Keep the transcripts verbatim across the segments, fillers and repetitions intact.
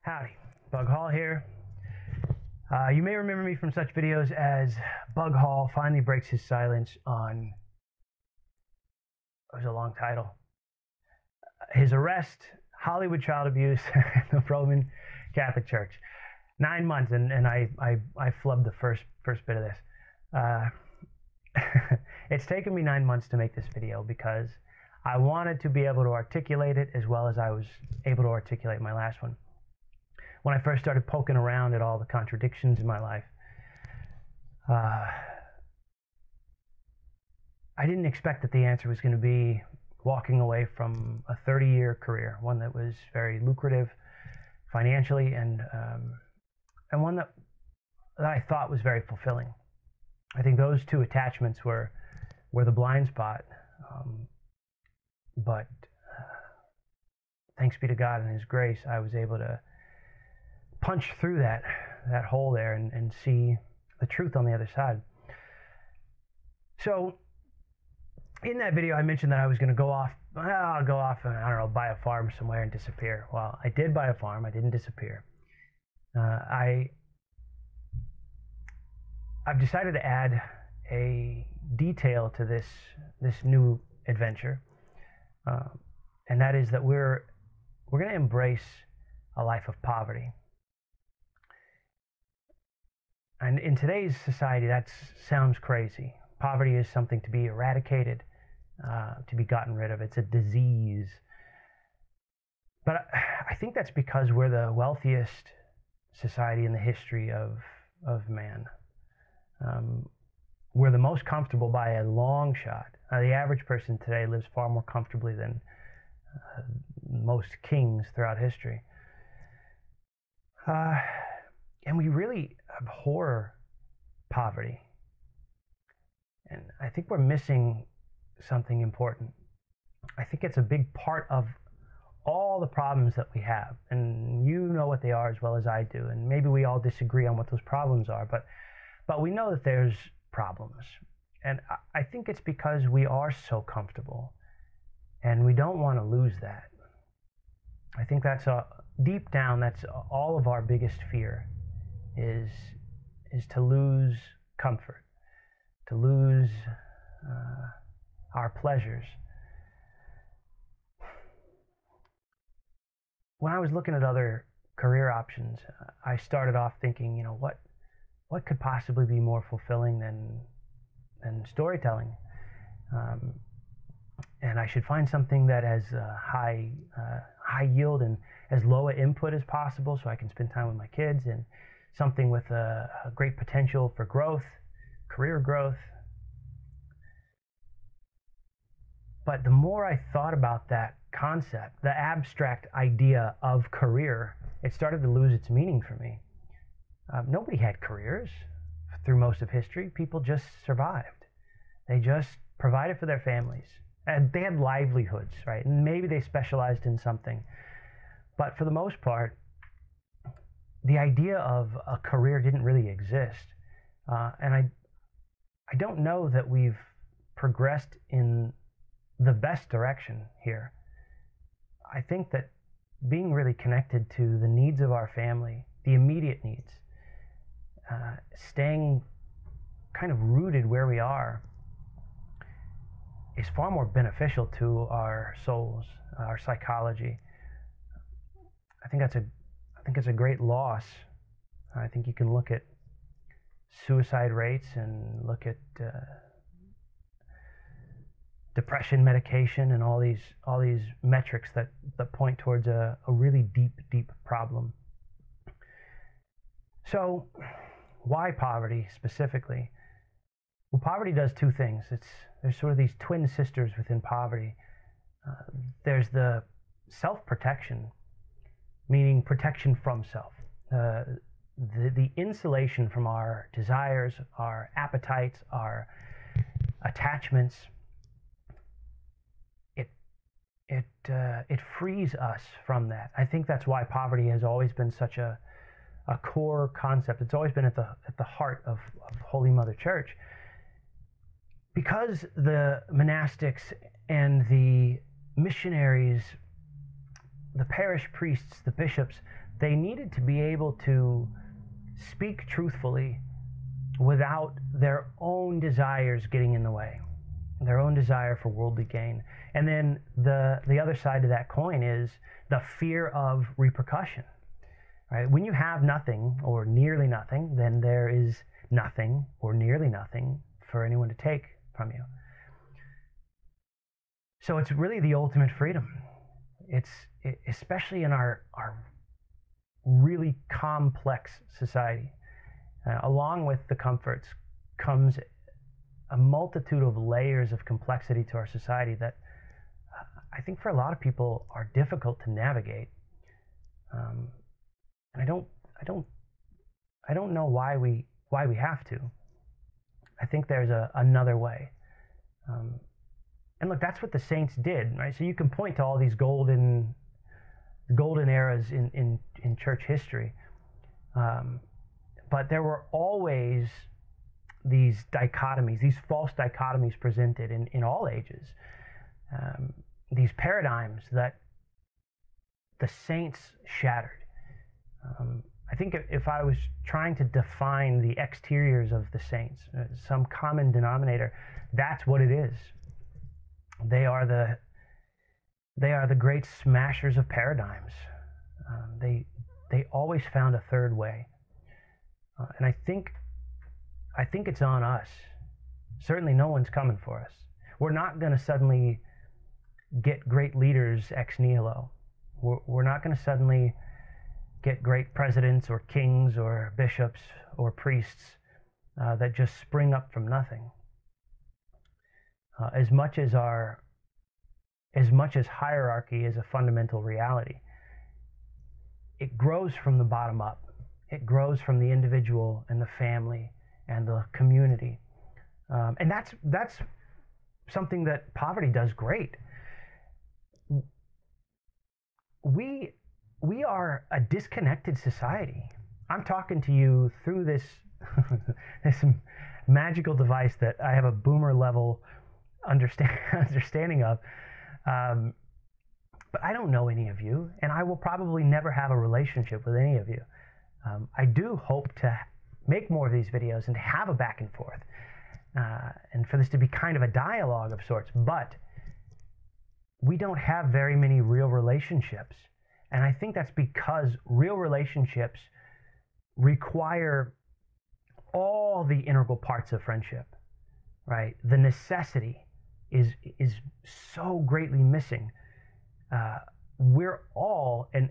Howdy, Bug Hall here. Uh, you may remember me from such videos as Bug Hall finally breaks his silence on, it was a long title, his arrest, Hollywood child abuse, the Roman Catholic Church. Nine months, and, and I, I, I flubbed the first, first bit of this. Uh, it's taken me nine months to make this video because I wanted to be able to articulate it as well as I was able to articulate my last one. When I first started poking around at all the contradictions in my life, uh, I didn't expect that the answer was going to be walking away from a thirty-year career, one that was very lucrative financially, and um, and one that, that I thought was very fulfilling. I think those two attachments were were the blind spot, um, but uh, thanks be to God and His grace, I was able to punch through that that hole there and, and see the truth on the other side. So in that video, I mentioned that I was going to go off, well, I'll go off and, I don't know, buy a farm somewhere and disappear. Well, I did buy a farm. I didn't disappear. Uh, I, I've decided to add a detail to this, this new adventure, uh, and that is that we're, we're going to embrace a life of poverty. And in today's society, that sounds crazy. Poverty is something to be eradicated, uh, to be gotten rid of. It's a disease. But I think that's because we're the wealthiest society in the history of, of man. Um, we're the most comfortable by a long shot. Uh, the average person today lives far more comfortably than uh, most kings throughout history. Uh, and we really abhor poverty. And I think we're missing something important. I think it's a big part of all the problems that we have. And you know what they are as well as I do. And maybe we all disagree on what those problems are, but, but we know that there's problems. And I, I think it's because we are so comfortable and we don't want to lose that. I think that's a, deep down, that's all of our biggest fear. Is is to lose comfort, to lose uh, our pleasures. When I was looking at other career options, I started off thinking, you know, what what could possibly be more fulfilling than than storytelling? Um, and I should find something that has uh, high uh, high yield and as low an input as possible, so I can spend time with my kids, and something with a, a great potential for growth, career growth. But the more I thought about that concept, the abstract idea of career, it started to lose its meaning for me. Um, nobody had careers through most of history. People just survived. They just provided for their families. And they had livelihoods, right? And maybe they specialized in something. But for the most part, the idea of a career didn't really exist, uh, and I, I don't know that we've progressed in the best direction here. I think that being really connected to the needs of our family, the immediate needs, uh, staying kind of rooted where we are, is far more beneficial to our souls, our psychology. I think that's a I think it's a great loss. I think you can look at suicide rates and look at uh, depression medication and all these all these metrics that, that point towards a, a really deep, deep problem. So why poverty specifically? Well, poverty does two things. It's, there's sort of these twin sisters within poverty. Uh, there's the self-protection, meaning protection from self, uh, the, the insulation from our desires, our appetites, our attachments. It, it, uh, it frees us from that. I think that's why poverty has always been such a, a core concept. It's always been at the at the heart of, of Holy Mother Church. Because the monastics and the missionaries, the parish priests, the bishops, they needed to be able to speak truthfully without their own desires getting in the way, their own desire for worldly gain. And then the, the other side of that coin is the fear of repercussion. Right? When you have nothing or nearly nothing, then there is nothing or nearly nothing for anyone to take from you. So it's really the ultimate freedom. It's it, especially in our, our really complex society. Uh, along with the comforts comes a multitude of layers of complexity to our society that uh, I think for a lot of people are difficult to navigate. Um, and I don't, I don't, I don't know why we why we have to. I think there's a, another way. Um, and look, that's what the saints did, right? So you can point to all these golden golden eras in in, in church history. Um, But there were always these dichotomies, these false dichotomies presented in, in all ages, um, these paradigms that the saints shattered. Um, I think if I was trying to define the exteriors of the saints, some common denominator, that's what it is. They are the, they are the great smashers of paradigms. Um, they, they always found a third way. Uh, and I think, I think it's on us. Certainly no one's coming for us. We're not going to suddenly get great leaders ex nihilo. We're, we're not going to suddenly get great presidents or kings or bishops or priests uh, that just spring up from nothing. Uh, as much as our, as much as hierarchy is a fundamental reality, it grows from the bottom up. It grows from the individual and the family and the community. Um, and that's, that's something that poverty does great. We, we are a disconnected society. I'm talking to you through this, this magical device that I have a boomer level understand, understanding of. Um, but I don't know any of you, and I will probably never have a relationship with any of you. Um, I do hope to make more of these videos and to have a back and forth, uh, and for this to be kind of a dialogue of sorts, but we don't have very many real relationships. And I think that's because real relationships require all the integral parts of friendship, right? The necessity is, is so greatly missing. Uh, we're all an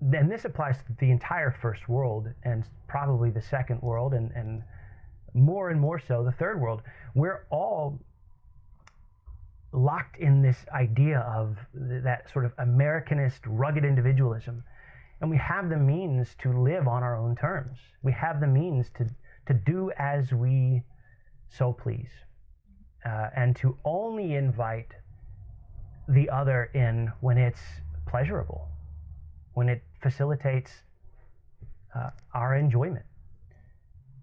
Then this applies to the entire first world and probably the second world and, and more and more so the third world. We're all locked in this idea of th that sort of Americanist, rugged individualism. And we have the means to live on our own terms. We have the means to, to do as we so please, uh, and to only invite the other in when it's pleasurable, when it facilitates uh, our enjoyment.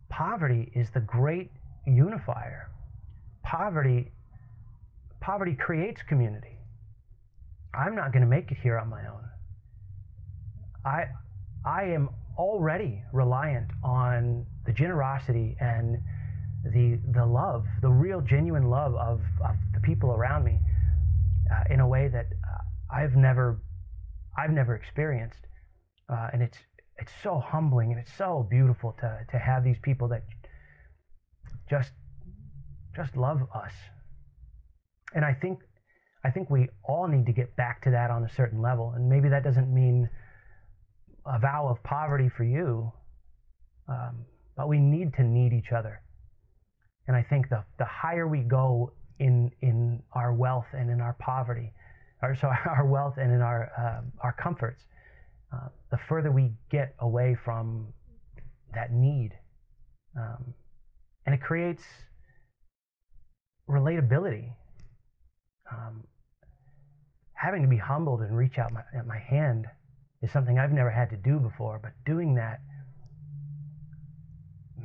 Poverty is the great unifier. Poverty, poverty creates community. I'm not going to make it here on my own. I, I am already reliant on the generosity and the, the love, the real genuine love of, of the people around me uh, in a way that uh, I've never I've never experienced, uh, and it's it's so humbling and it's so beautiful to to have these people that just just love us. And I think I think we all need to get back to that on a certain level. And maybe that doesn't mean a vow of poverty for you, um, but we need to need each other. And I think the the higher we go in in our wealth and in our poverty, Or so our wealth and in our uh, our comforts, uh, the further we get away from that need, um, and it creates relatability. Um, having to be humbled and reach out my, at my hand is something I've never had to do before, but doing that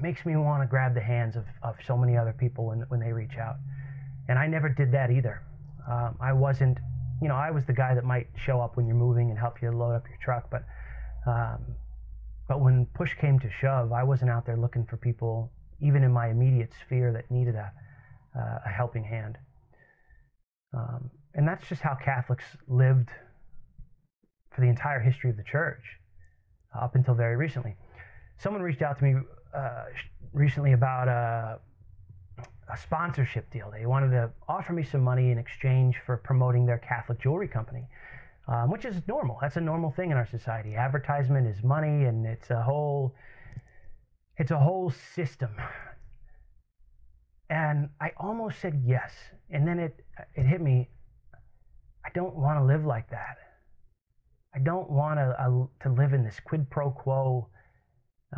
makes me want to grab the hands of, of so many other people when, when they reach out. And I never did that either. Um, I wasn't, you know, I was the guy that might show up when you're moving and help you load up your truck, but um, but when push came to shove, I wasn't out there looking for people, even in my immediate sphere, that needed a, uh, a helping hand. Um, and that's just how Catholics lived for the entire history of the church, uh, up until very recently. Someone reached out to me uh, recently about a, a sponsorship deal. They wanted to offer me some money in exchange for promoting their Catholic jewelry company, um, which is normal. That's a normal thing in our society. Advertisement is money, and it's a whole, it's a whole system. And I almost said yes, and then it it hit me. I don't want to live like that. I don't want to uh, to live in this quid pro quo,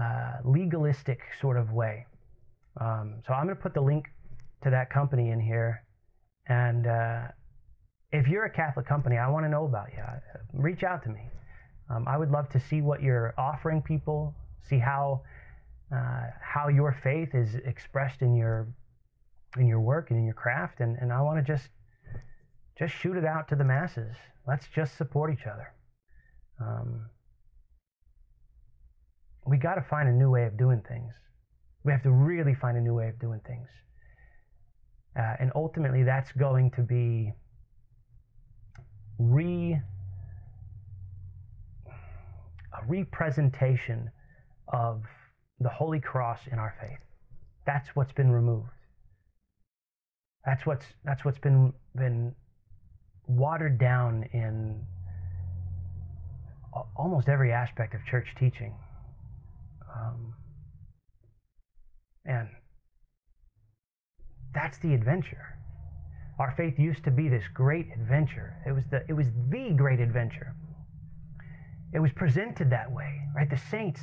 uh, legalistic sort of way. Um, so I'm going to put the link to that company in here. And uh, if you're a Catholic company, I want to know about you. Reach out to me. Um, I would love to see what you're offering people, see how uh, how your faith is expressed in your in your work and in your craft. And, and I want to just just shoot it out to the masses. Let's just support each other. Um, we got to find a new way of doing things. We have to really find a new way of doing things. Uh, and ultimately, that's going to be re, a representation of the Holy Cross in our faith. That's what's been removed. That's what's, that's what's been, been watered down in almost every aspect of church teaching. Um, and that's the adventure. Our faith used to be this great adventure. It was the, it was the great adventure. It was presented that way, right? The saints,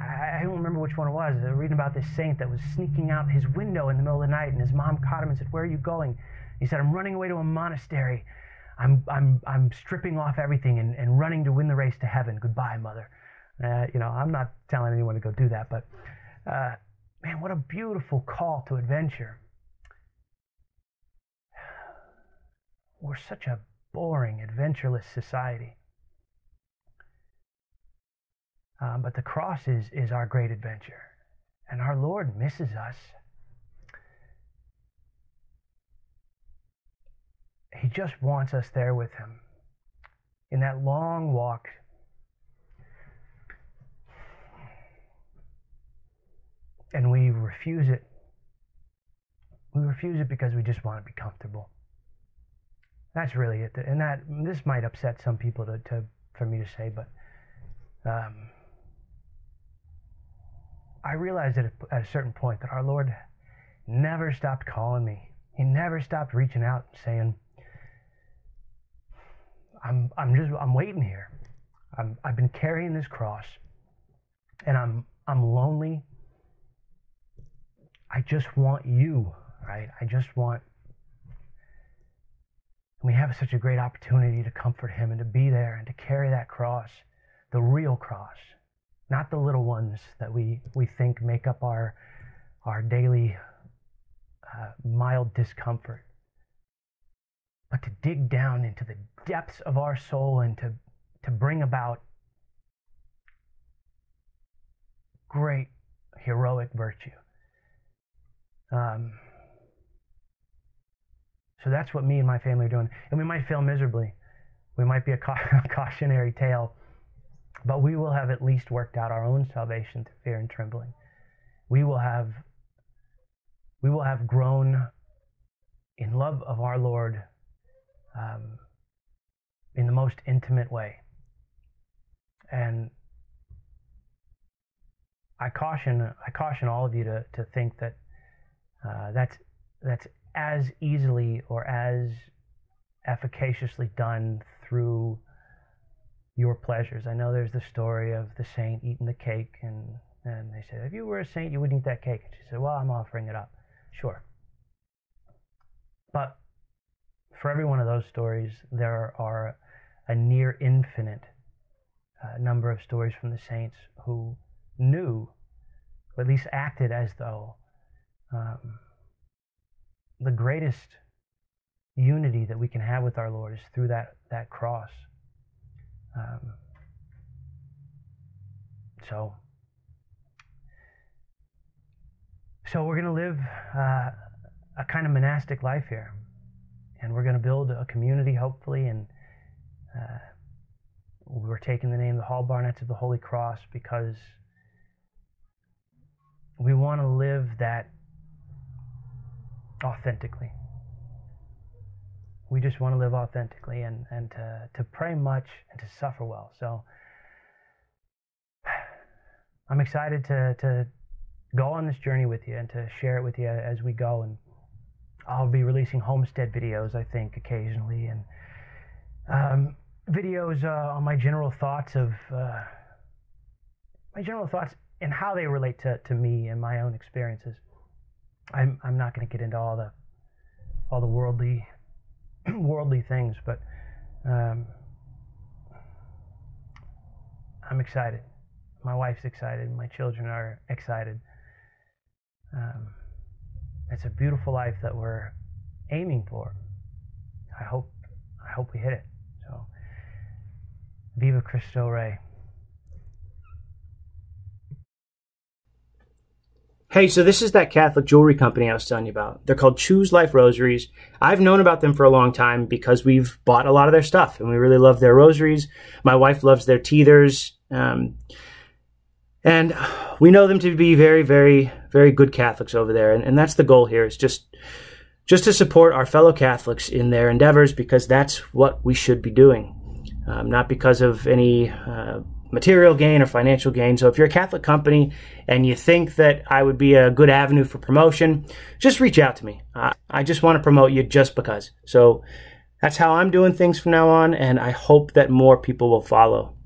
I, I don't remember which one it was. I was reading about this saint that was sneaking out his window in the middle of the night, and his mom caught him and said, "Where are you going?" He said, "I'm running away to a monastery. I'm I'm I'm stripping off everything and, and running to win the race to heaven. Goodbye, mother." Uh, you know, I'm not telling anyone to go do that, but uh, man, what a beautiful call to adventure. We're such a boring, adventureless society. Um, but the cross is is our great adventure, and our Lord misses us. He just wants us there with him. In that long walk, and we refuse it. We refuse it because we just want to be comfortable. That's really it. And that this might upset some people to, to for me to say, but um, I realized at a, at a certain point that our Lord never stopped calling me. He never stopped reaching out and saying, I'm, I'm just, I'm waiting here. I'm, I've been carrying this cross, and I'm, I'm lonely. I just want you, right? I just want, we have such a great opportunity to comfort him and to be there and to carry that cross, the real cross, not the little ones that we, we think make up our, our daily uh, mild discomfort. But to dig down into the depths of our soul and to, to bring about great heroic virtue. Um, so that's what me and my family are doing. And we might fail miserably. We might be a, ca a cautionary tale, but we will have at least worked out our own salvation through fear and trembling. We will have, we will have grown in love of our Lord, um, in the most intimate way. And I caution, I caution all of you to, to think that uh, that's, that's as easily or as efficaciously done through your pleasures. I know there's the story of the saint eating the cake, and, and they said, if you were a saint, you wouldn't eat that cake. And she said, well, I'm offering it up. Sure. But for every one of those stories, there are a near infinite uh, number of stories from the saints who knew or at least acted as though um, the greatest unity that we can have with our Lord is through that, that cross. Um, so, so we're going to live uh, a kind of monastic life here, and we're going to build a community, hopefully, and uh, we're taking the name the Hall Barnetts of the Holy Cross because we want to live that authentically. We just want to live authentically and, and to, to pray much and to suffer well. So I'm excited to, to go on this journey with you and to share it with you as we go. And I'll be releasing homestead videos, I think, occasionally, and um, videos uh, on my general thoughts of uh, my general thoughts and how they relate to, to me and my own experiences. I'm, I'm not going to get into all the all the worldly worldly things, but um, I'm excited. My wife's excited. My children are excited. Um, it's a beautiful life that we're aiming for. I hope I hope we hit it. So, Viva Cristo Rey. Hey, so this is that Catholic jewelry company I was telling you about. They're called Chews Life Rosaries. I've known about them for a long time because we've bought a lot of their stuff, and we really love their rosaries. My wife loves their teethers. Um, and we know them to be very, very, very good Catholics over there. And, and that's the goal here, is just, just to support our fellow Catholics in their endeavors, because that's what we should be doing, um, not because of any... Uh, material gain or financial gain. So if you're a Catholic company and you think that I would be a good avenue for promotion, just reach out to me. I, I just want to promote you just because. So that's how I'm doing things from now on, and I hope that more people will follow.